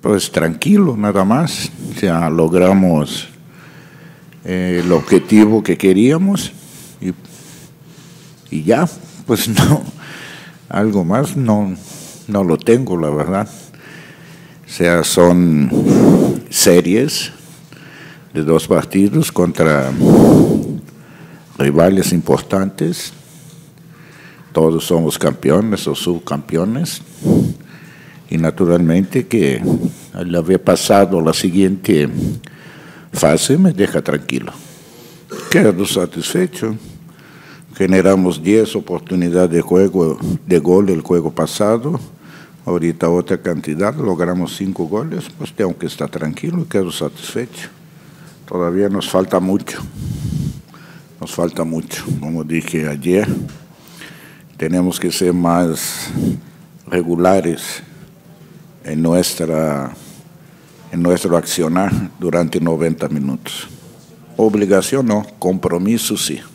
Pues tranquilo, nada más. O sea, logramos el objetivo que queríamos y ya, pues no, algo más no lo tengo, la verdad. O sea, son series de 2 partidos contra rivales importantes. Todos somos campeones o subcampeones. Y naturalmente que al haber pasado la siguiente fase me deja tranquilo. Quedo satisfecho. Generamos 10 oportunidades de juego, de gol el juego pasado. Ahorita otra cantidad, logramos 5 goles, pues tengo que estar tranquilo y quedo satisfecho. Todavía nos falta mucho. Nos falta mucho. Como dije ayer, tenemos que ser más regulares en nuestro accionar durante 90 minutos. Obligación no, compromiso sí.